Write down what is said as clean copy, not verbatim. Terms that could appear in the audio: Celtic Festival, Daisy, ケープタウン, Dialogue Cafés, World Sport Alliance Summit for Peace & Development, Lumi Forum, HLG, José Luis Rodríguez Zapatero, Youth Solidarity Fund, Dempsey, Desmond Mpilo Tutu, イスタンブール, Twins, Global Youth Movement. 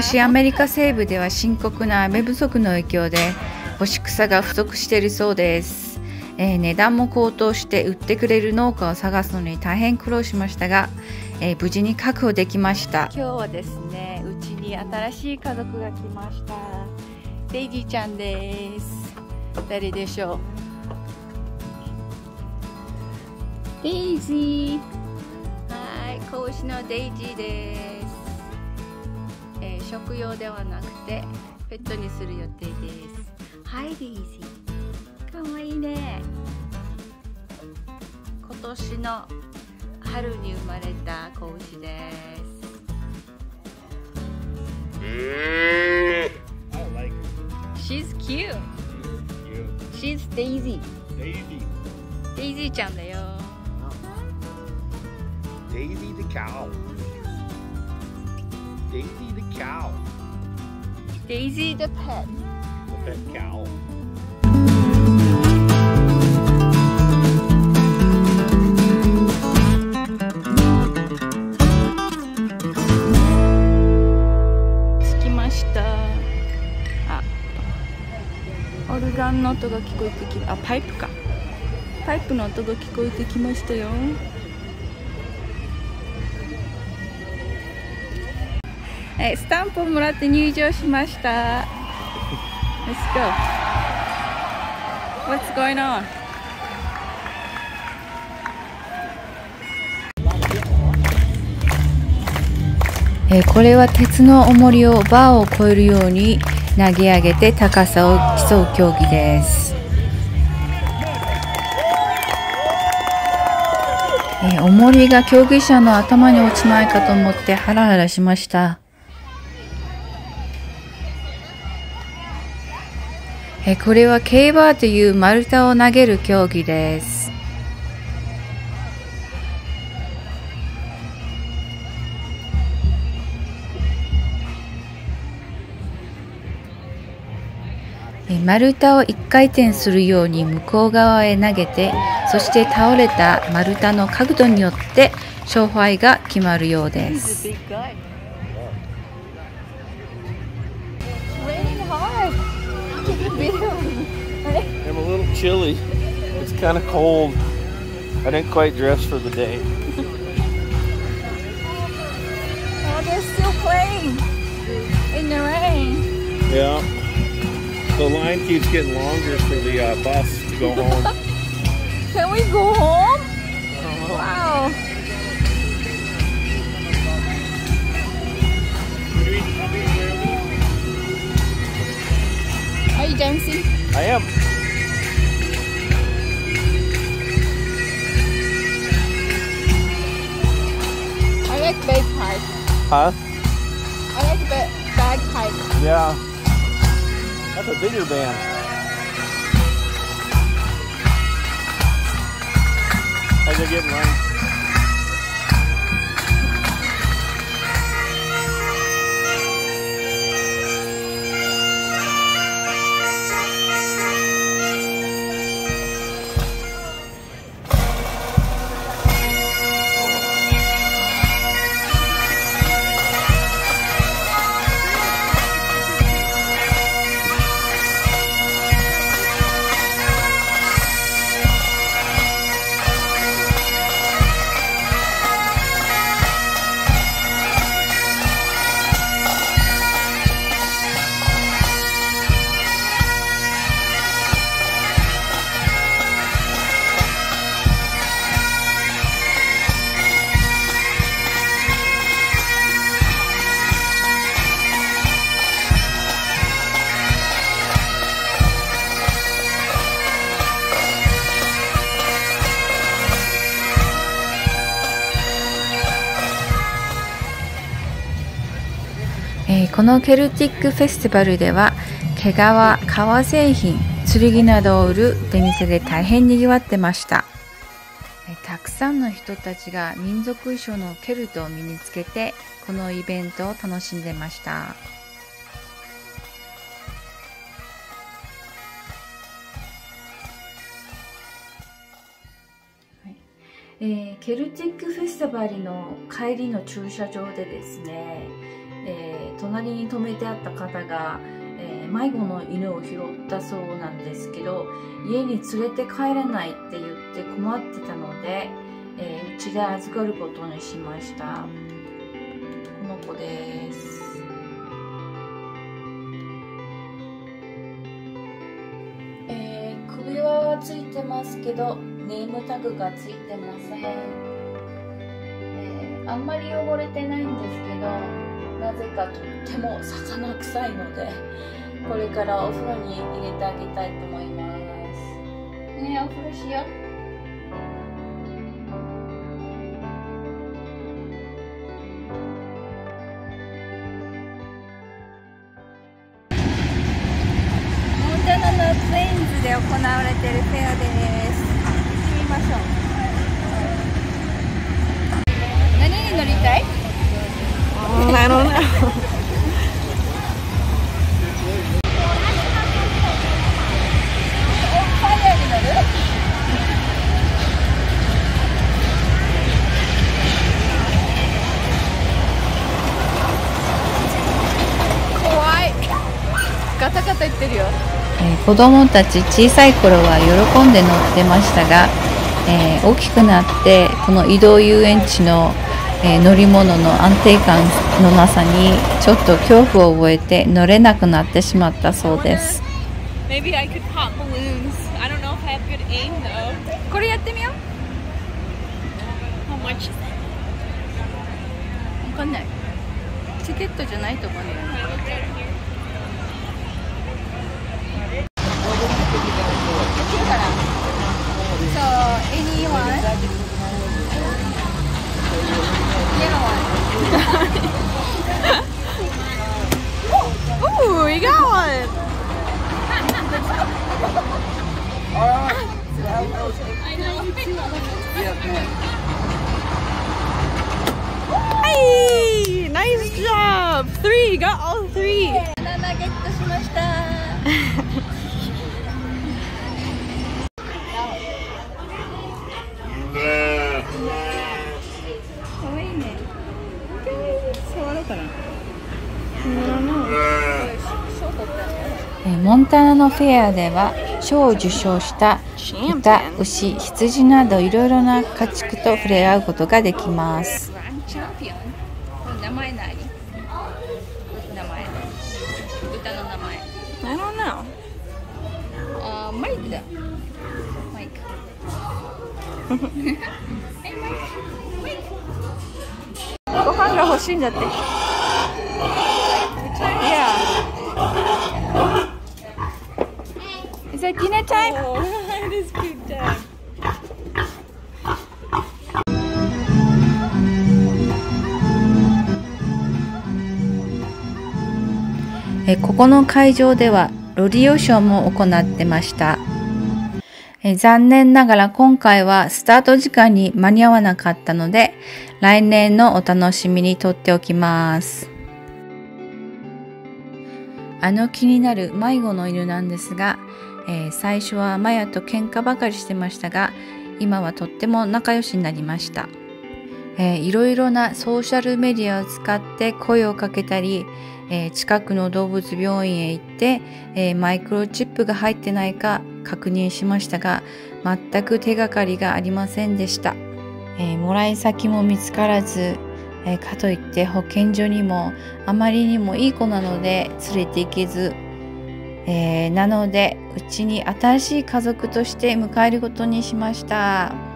年アメリカ西部では深刻な雨不足の影響で干し草が不足しているそうです、値段も高騰して売ってくれる農家を探すのに大変苦労しましたが、無事に確保できました。今日はですね、うちに新しい家族が来ました。デイジーちゃんです。誰でしょう。デイジー。はい、子牛のデイジーです。食用ではなくてペットにする予定です。はい、デイジーかわいいね。今年の春に生まれた子牛です。She's cute. She's Daisy. Daisy ちゃんだよ。Daisy the cow. Daisy the cow. Daisy the pet. The pet cow. 着きました。あ、オルガンの音が聞こえてき、あ、パイプか。パイプの音が聞こえてきましたよ。スタンプをもらって入場しました。Let's go. What's going on? これは鉄の重りをバーを越えるように投げ上げて高さを競う競技です。重りが競技者の頭に落ちないかと思ってハラハラしました。これはケイバーという丸太を投げる競技です。丸太を1回転するように向こう側へ投げて、そして倒れた丸太の角度によって勝敗が決まるようです。I'm a little chilly. It's kind of cold. I didn't quite dress for the day. Oh, they're still playing in the rain. Yeah. The line keeps getting longer for the bus to go home. Can we go home? Wow. Are you Dempsey? I am. I like bagpipe. Huh? I like bagpipe. Yeah. That's a bigger band. How's it getting on?このケルティックフェスティバルでは毛皮、革製品、剣などを売る出店で大変にぎわってました。たくさんの人たちが民族衣装のケルトを身につけてこのイベントを楽しんでました。ケルティックフェスティバルの帰りの駐車場でですね、隣に止めてあった方が、迷子の犬を拾ったそうなんですけど、家に連れて帰れないって言って困ってたので、うちで預かることにしました。この子です。首輪はついてますけどネームタグがついてません。あんまり汚れてないんですけど、なぜかとっても魚臭いのでこれからお風呂に入れてあげたいと思います。ねえ、お風呂しよう。ツインズで行われているフェアです。行ってみましょう。何に乗りたい？なるほど。ファイヤーに乗る？怖い。ガタガタいってるよ。子どもたち小さい頃は喜んで乗ってましたが、大きくなってこの移動遊園地の、乗り物の安定感のなさにちょっと恐怖を覚えて乗れなくなってしまったそうです。これやってみよう。分かんない。チケットじゃないと思うね。モンタナのフェアでは賞を受賞した豚、牛、羊などいろいろな家畜と触れ合うことができます。名前何？名前。豚の名前。I don't know。マイクだ。マイク。ご飯が欲しいんだって。Is it dinner time? Oh, it is food time. ここの会場ではロディオショーも行ってました。残念ながら今回はスタート時間に間に合わなかったので、来年のお楽しみにとっておきます。気になる迷子の犬なんですが、最初はマヤと喧嘩ばかりしてましたが、今はとっても仲良しになりました。いろいろなソーシャルメディアを使って声をかけたり、近くの動物病院へ行って、マイクロチップが入ってないか確認しましたが、全く手がかりがありませんでした。もらい先も見つからず、かといって保健所にもあまりにもいい子なので連れて行けず、なのでうちに新しい家族として迎えることにしました。